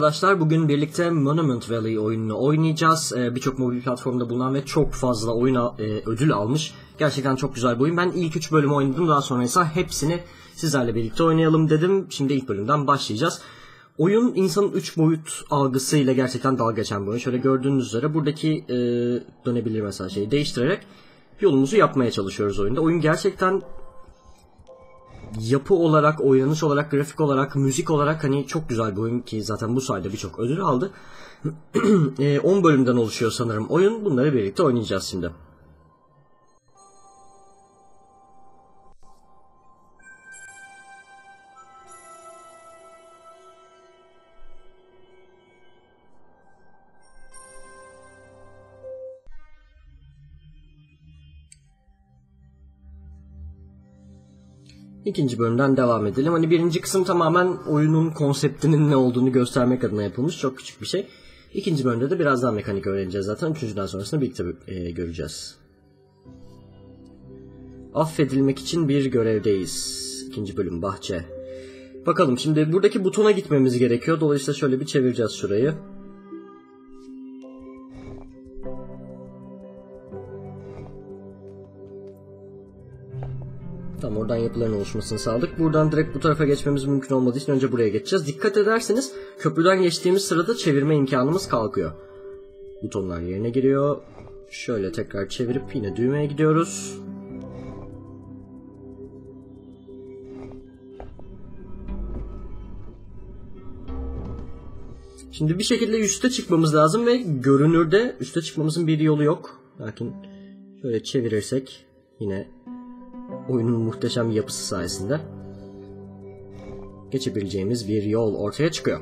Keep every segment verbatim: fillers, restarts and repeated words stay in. Arkadaşlar bugün birlikte Monument Valley oyununu oynayacağız. Ee, Birçok mobil platformda bulunan ve çok fazla oyun e, ödül almış. Gerçekten çok güzel bir oyun. Ben ilk üç bölümü oynadım. Daha sonra ise hepsini sizlerle birlikte oynayalım dedim. Şimdi ilk bölümden başlayacağız. Oyun insanın üç boyut algısıyla gerçekten dalga geçen bir oyun. Şöyle gördüğünüz üzere buradaki e, dönebilir mesela şeyi değiştirerek yolumuzu yapmaya çalışıyoruz oyunda. Oyun gerçekten yapı olarak, oynanış olarak, grafik olarak, müzik olarak hani çok güzel bir oyun ki zaten bu sayede birçok ödül aldı. on bölümden oluşuyor sanırım oyun. Bunları birlikte oynayacağız şimdi. İkinci bölümden devam edelim. Hani birinci kısım tamamen oyunun konseptinin ne olduğunu göstermek adına yapılmış çok küçük bir şey. İkinci bölümde de biraz daha mekanik öğreneceğiz zaten. Üçüncüden sonrasında birlikte e, göreceğiz. Affedilmek için bir görevdeyiz. İkinci bölüm bahçe. Bakalım şimdi buradaki butona gitmemiz gerekiyor. Dolayısıyla şöyle bir çevireceğiz şurayı. Tam oradan yapıların oluşmasını sağladık. Buradan direkt bu tarafa geçmemiz mümkün olmadığı için önce buraya geçeceğiz. Dikkat ederseniz köprüden geçtiğimiz sırada çevirme imkanımız kalkıyor. Butonlar yerine giriyor. Şöyle tekrar çevirip yine düğmeye gidiyoruz. Şimdi bir şekilde üste çıkmamız lazım ve görünürde üste çıkmamızın bir yolu yok. Lakin şöyle çevirirsek yine oyunun muhteşem yapısı sayesinde geçebileceğimiz bir yol ortaya çıkıyor.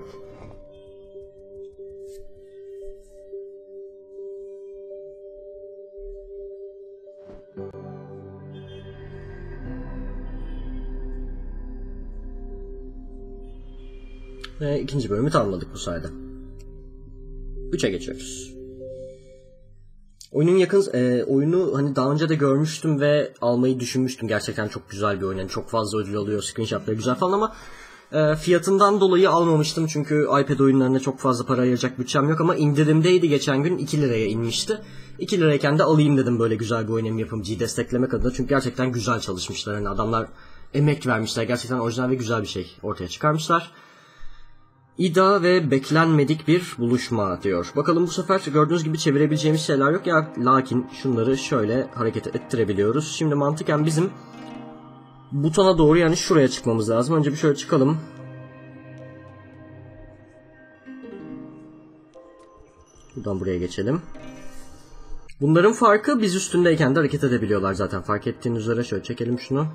Ve ikinci bölümü tamamladık bu sayede. üçe geçiyoruz. Oyunun yakın e, oyunu hani daha önce de görmüştüm ve almayı düşünmüştüm. Gerçekten çok güzel bir oyun. Yani çok fazla ödül alıyor, screenshotları güzel falan ama e, fiyatından dolayı almamıştım. Çünkü iPad oyunlarına çok fazla para ayıracak bütçem yok ama indirimdeydi geçen gün. iki liraya inmişti. iki lirayken de alayım dedim böyle güzel bir oyun, hem yapımcıyı desteklemek adına. Çünkü gerçekten güzel çalışmışlar. Yani adamlar emek vermişler. Gerçekten orijinal ve güzel bir şey ortaya çıkarmışlar. İda ve beklenmedik bir buluşma diyor. Bakalım bu sefer gördüğünüz gibi çevirebileceğimiz şeyler yok ya. Lakin şunları şöyle hareket ettirebiliyoruz. Şimdi mantıken bizim butona doğru yani şuraya çıkmamız lazım. Önce bir şöyle çıkalım. Buradan buraya geçelim. Bunların farkı biz üstündeyken de hareket edebiliyorlar zaten. Fark ettiğiniz üzere şöyle çekelim şunu.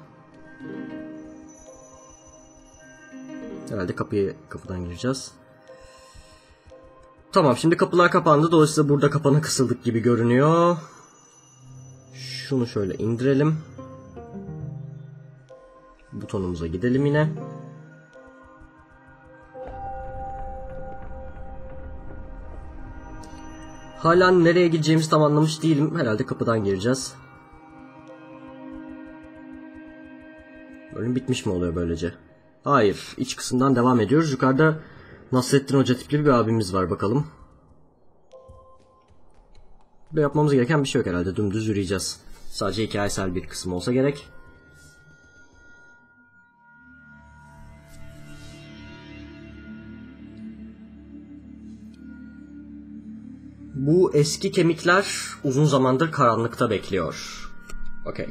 Herhalde kapıyı kapıdan gireceğiz. Tamam, şimdi kapılar kapandı. Dolayısıyla burada kapana kısıldık gibi görünüyor. Şunu şöyle indirelim. Butonumuza gidelim yine. Hala nereye gideceğimizi tam anlamış değilim. Herhalde kapıdan gireceğiz. Bölüm bitmiş mi oluyor böylece? Hayır, iç kısımdan devam ediyoruz. Yukarıda Nasrettin Hoca tipli bir abimiz var, bakalım. Ve yapmamız gereken bir şey yok herhalde. Dümdüz yürüyeceğiz. Sadece hikayesel bir kısım olsa gerek. Bu eski kemikler uzun zamandır karanlıkta bekliyor. Okey.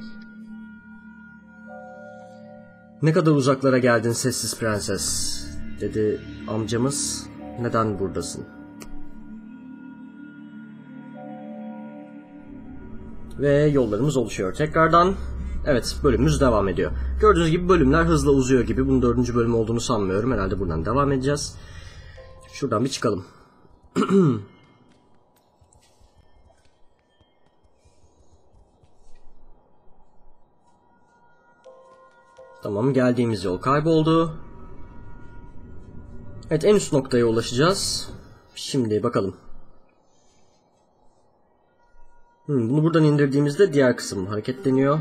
Ne kadar uzaklara geldin sessiz prenses, dedi amcamız. Neden buradasın? Ve yollarımız oluşuyor tekrardan. Evet, bölümümüz devam ediyor. Gördüğünüz gibi bölümler hızla uzuyor gibi. Bunun dördüncü bölüm olduğunu sanmıyorum. Herhalde buradan devam edeceğiz. Şuradan bir çıkalım. Tamam, geldiğimiz yol kayboldu. Evet, en üst noktaya ulaşacağız. Şimdi bakalım. Hmm, bunu buradan indirdiğimizde diğer kısım hareketleniyor.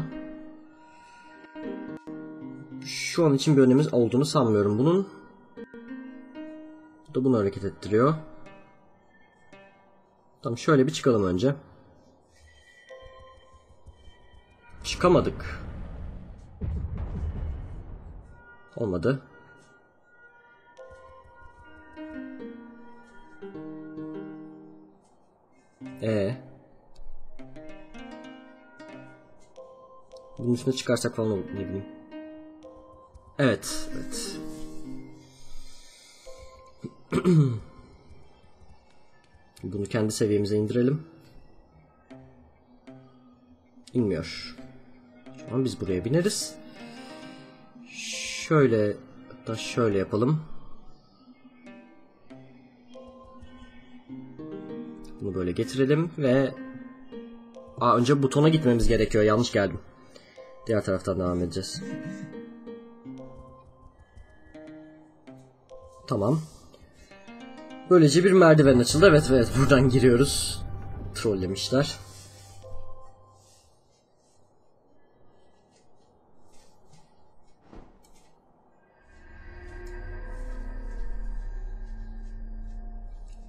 Şu an için bir önemi olduğunu sanmıyorum bunun. da bunu hareket ettiriyor. Tamam, şöyle bir çıkalım önce. Çıkamadık. Olmadı. Ee. Bunun üstüne çıkarsak falan olur, ne bileyim. Evet, evet. Bunu kendi seviyemize indirelim. İnmiyor. Ama biz buraya bineriz. Şöyle, hatta şöyle yapalım. Bunu böyle getirelim ve Aa, önce butona gitmemiz gerekiyor. Yanlış geldim. Diğer taraftan devam edeceğiz. Tamam. Böylece bir merdiven açıldı. Evet, evet, buradan giriyoruz. Trollemişler.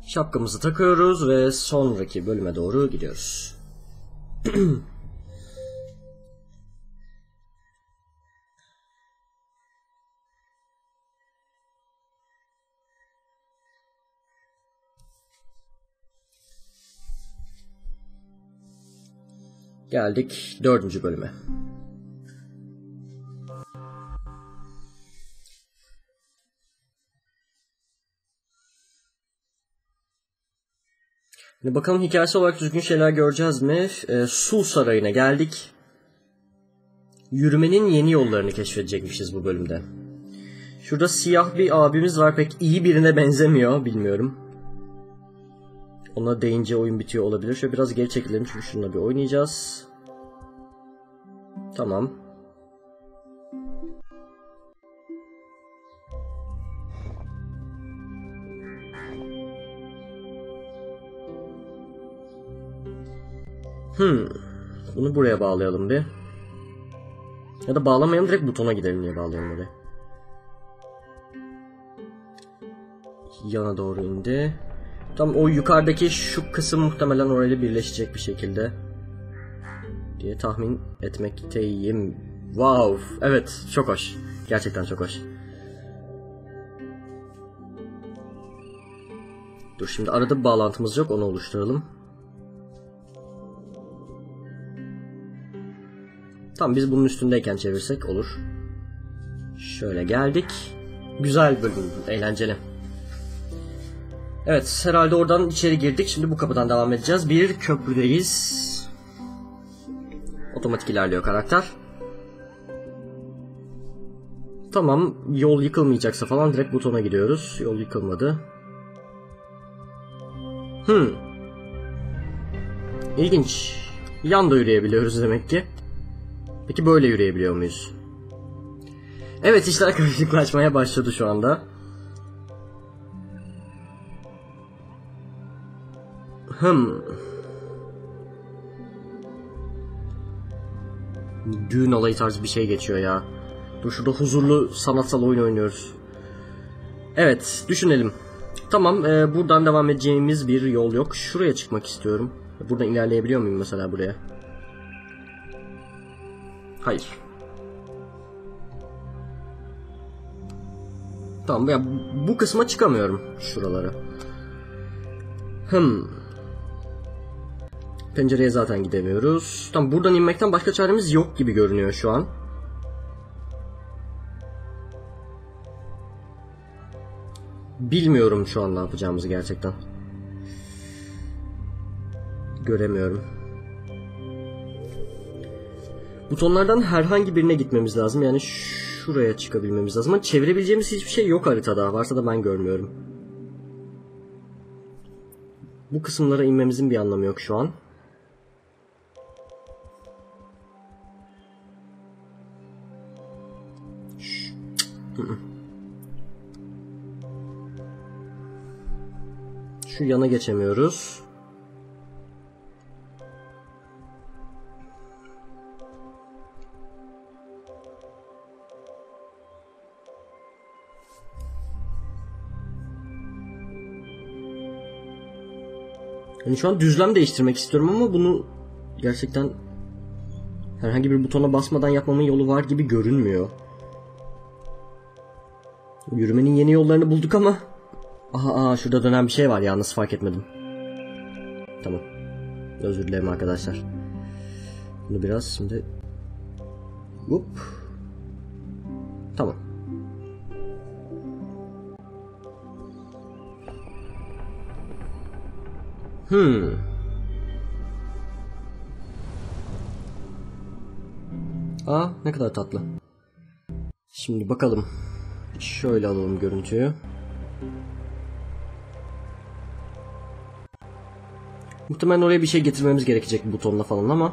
Şapkamızı takıyoruz ve sonraki bölüme doğru gidiyoruz. Geldik dördüncü bölüme. Bakalım hikayesi olarak düzgün şeyler göreceğiz mi? E, Su Sarayı'na geldik. Yürümenin yeni yollarını keşfedecekmişiz bu bölümde. Şurada siyah bir abimiz var. Pek iyi birine benzemiyor. Bilmiyorum. Ona değince oyun bitiyor olabilir. Şöyle biraz geri çekilelim çünkü şununla bir oynayacağız. Tamam. Hmm. Bunu buraya bağlayalım bir. Ya da bağlamayalım, direkt butona gidelim diye bağlayalım böyle. Yana doğru indi. Tam o yukarıdaki şu kısım muhtemelen orayla birleşecek bir şekilde diye tahmin etmekteyim. Wow. Evet, çok hoş. Gerçekten çok hoş. Dur, şimdi arada bir bağlantımız yok, onu oluşturalım. Tamam, biz bunun üstündeyken çevirsek olur. Şöyle geldik. Güzel bölüm, eğlenceli. Evet, herhalde oradan içeri girdik. Şimdi bu kapıdan devam edeceğiz. Bir köprüdeyiz. Otomatik ilerliyor karakter. Tamam, yol yıkılmayacaksa falan direkt butona gidiyoruz. Yol yıkılmadı. Hmm. İlginç. Yan da yürüyebiliyoruz demek ki. Peki böyle yürüyebiliyor muyuz? Evet, işler karışıklaşmaya başladı şu anda. Hım. Düğün alayı tarzı bir şey geçiyor ya. Dur, şurada huzurlu sanatsal oyun oynuyoruz. Evet, düşünelim. Tamam, e, buradan devam edeceğimiz bir yol yok. Şuraya çıkmak istiyorum. Buradan ilerleyebiliyor muyum mesela buraya? Hayır. Tamam ya, bu kısma çıkamıyorum, şuralara. Hım. Pencereye zaten gidemiyoruz. Tam buradan inmekten başka çaremiz yok gibi görünüyor şu an. Bilmiyorum şu an ne yapacağımızı gerçekten. Göremiyorum. Butonlardan herhangi birine gitmemiz lazım. Yani şuraya çıkabilmemiz lazım. Ama çevirebileceğimiz hiçbir şey yok haritada. Varsa da ben görmüyorum. Bu kısımlara inmemizin bir anlamı yok şu an. Şu yana geçemiyoruz. Yani şu an düzlem değiştirmek istiyorum ama bunu gerçekten herhangi bir butona basmadan yapmamın yolu var gibi görünmüyor. Yürümenin yeni yollarını bulduk ama... Aha, aha şurada dönen bir şey var ya, nasıl fark etmedim. Tamam. Özür dilerim arkadaşlar. Bunu biraz şimdi... Hop. Tamam. Hmm. Aa, ne kadar tatlı. Şimdi bakalım. Şöyle alalım görüntüyü. Muhtemelen oraya bir şey getirmemiz gerekecek butonla falan ama.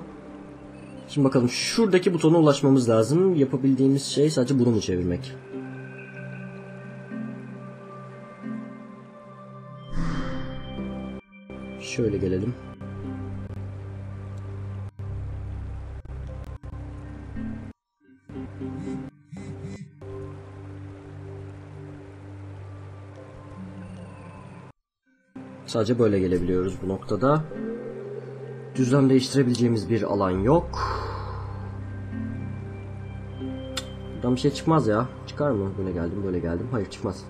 Şimdi bakalım, şuradaki butona ulaşmamız lazım. Yapabildiğimiz şey sadece bunu mu çevirmek? Şöyle gelelim. Sadece böyle gelebiliyoruz bu noktada. Düzlem değiştirebileceğimiz bir alan yok. Buradan bir şey çıkmaz ya. Çıkar mı? Böyle geldim, böyle geldim. Hayır, çıkmaz.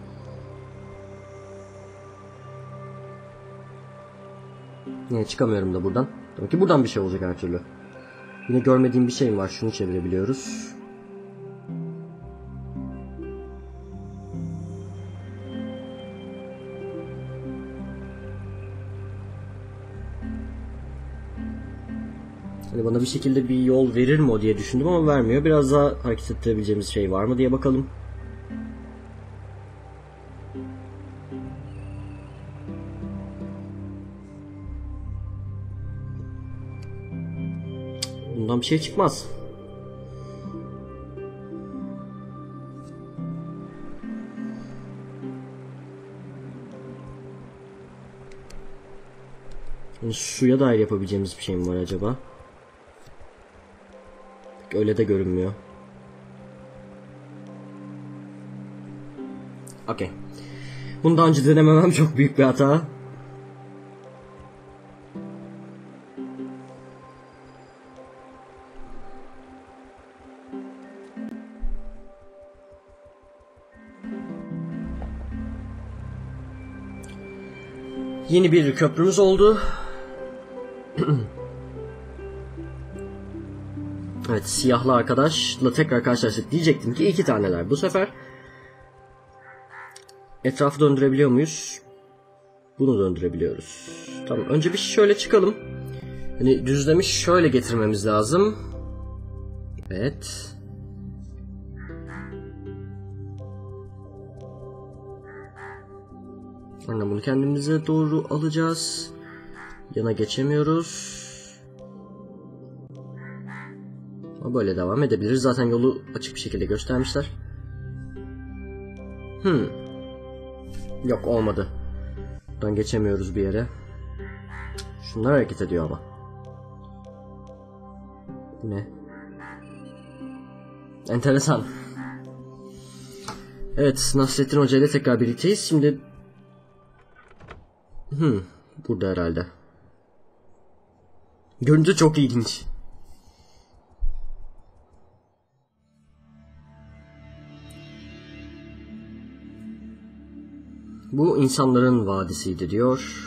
Niye çıkamıyorum da buradan? Demek ki buradan bir şey olacak her türlü. Yine görmediğim bir şeyim var. Şunu çevirebiliyoruz. Hani bana bir şekilde bir yol verir mi o diye düşündüm ama vermiyor. Biraz daha hareket ettirebileceğimiz şey var mı diye bakalım. Bundan bir şey çıkmaz. Yani suya dair yapabileceğimiz bir şey mi var acaba? Öyle de görünmüyor. Okey. Bunu daha önce denememem çok büyük bir hata. Yeni bir köprümüz oldu. Evet, siyahlı arkadaşla tekrar karşılaştık. Diyecektim ki iki taneler bu sefer. Etrafı döndürebiliyor muyuz? Bunu döndürebiliyoruz. Tamam, önce bir şöyle çıkalım. Hani düzlemi şöyle getirmemiz lazım. Evet. Sonra bunu kendimize doğru alacağız. Yana geçemiyoruz. Böyle devam edebiliriz. Zaten yolu açık bir şekilde göstermişler. Hmm. Yok, olmadı. Buradan geçemiyoruz bir yere. Şunlar hareket ediyor ama. Ne? Enteresan. Evet, Nasrettin Hoca ile tekrar birlikteyiz. Şimdi... Hmm. Burada herhalde. Görüntü çok ilginç. Bu insanların vadisiydi diyor.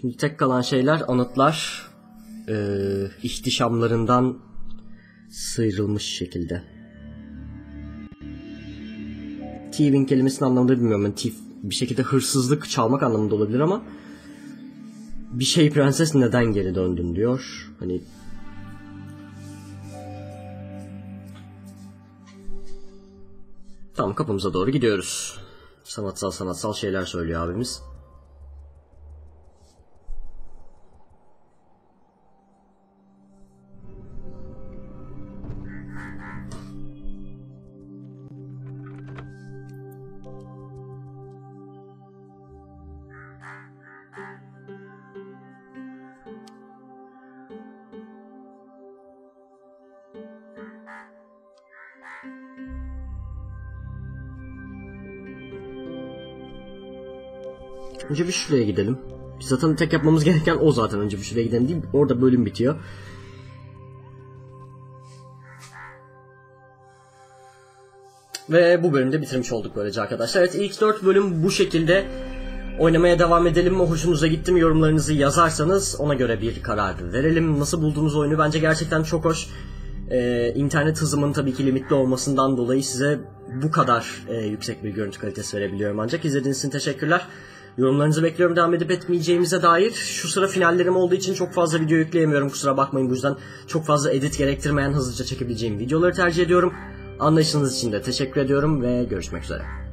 Şimdi tek kalan şeyler anıtlar, e, ihtişamlarından sıyrılmış şekilde. Thieving kelimesinin anlamını bilmiyorum. Yani thief bir şekilde hırsızlık, çalmak anlamında olabilir ama bir şey prenses neden geri döndün diyor. Hani tam kapımıza doğru gidiyoruz. Sanatsal sanatsal şeyler söylüyor abimiz. Önce bir şuraya gidelim. Biz zaten tek yapmamız gereken o zaten, önce bir şuraya gidelim değil. Orada bölüm bitiyor. Ve bu bölümde bitirmiş olduk böylece arkadaşlar. Evet, ilk dört bölüm bu şekilde. Oynamaya devam edelim mi? Hoşunuza gitti mi? Yorumlarınızı yazarsanız ona göre bir karar verelim. Nasıl buldunuz oyunu? Bence gerçekten çok hoş. Ee, internet hızımın tabii ki limitli olmasından dolayı size bu kadar e, yüksek bir görüntü kalitesi verebiliyorum ancak. İzlediğiniz için teşekkürler. Yorumlarınızı bekliyorum devam edip etmeyeceğimize dair. Şu sıra finallerim olduğu için çok fazla video yükleyemiyorum, kusura bakmayın. Bu yüzden çok fazla edit gerektirmeyen hızlıca çekebileceğim videoları tercih ediyorum. Anlayışınız için de teşekkür ediyorum ve görüşmek üzere.